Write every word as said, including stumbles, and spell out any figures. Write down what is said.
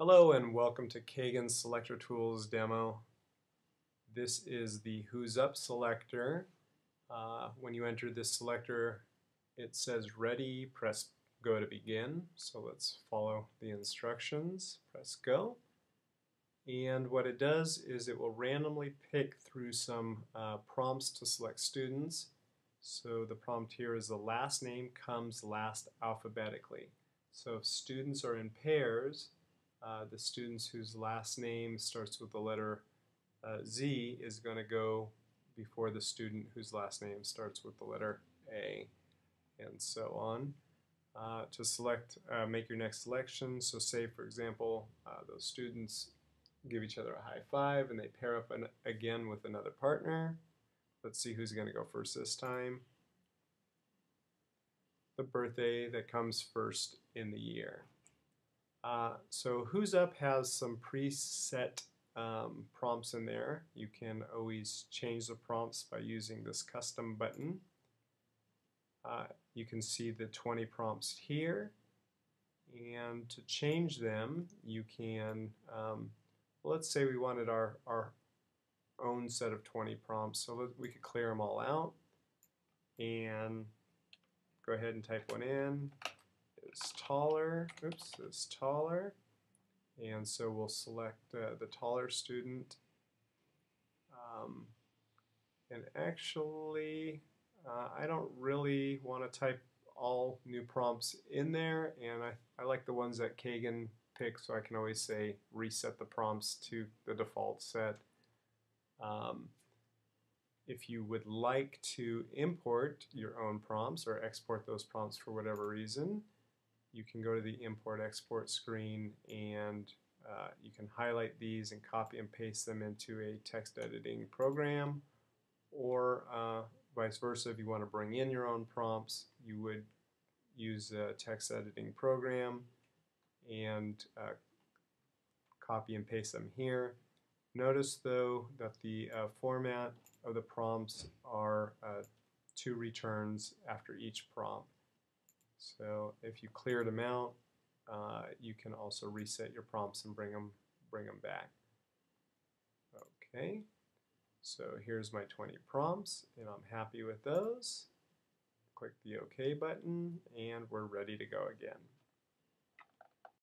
Hello and welcome to Kagan's Selector Tools demo. This is the Who's Up selector. Uh, when you enter this selector, it says ready, press go to begin. So let's follow the instructions, press go. And what it does is it will randomly pick through some uh, prompts to select students. So the prompt here is the last name comes last alphabetically. So if students are in pairs, Uh, the students whose last name starts with the letter uh, Z is going to go before the student whose last name starts with the letter A, and so on. Uh, to select, uh, make your next selection. So say, for example, uh, those students give each other a high five and they pair up an, again with another partner. Let's see who's going to go first this time. The birthday that comes first in the year. Uh, so Who's Up has some preset um, prompts in there. You can always change the prompts by using this custom button. Uh, you can see the twenty prompts here, and to change them you can, um, let's say we wanted our, our own set of twenty prompts, so let, we could clear them all out and go ahead and type one in. Is taller, oops, is taller, and so we'll select uh, the taller student. Um, and actually, uh, I don't really want to type all new prompts in there, and I, I like the ones that Kagan picked, so I can always say reset the prompts to the default set. Um, If you would like to import your own prompts or export those prompts for whatever reason, you can go to the import-export screen, and uh, you can highlight these and copy and paste them into a text editing program, or uh, vice versa. If you want to bring in your own prompts, you would use a text editing program and uh, copy and paste them here. Notice, though, that the uh, format of the prompts are uh, two returns after each prompt. So if you cleared them out, uh, you can also reset your prompts and bring them, bring them back. Okay, so here's my twenty prompts, and I'm happy with those. Click the OK button, and we're ready to go again.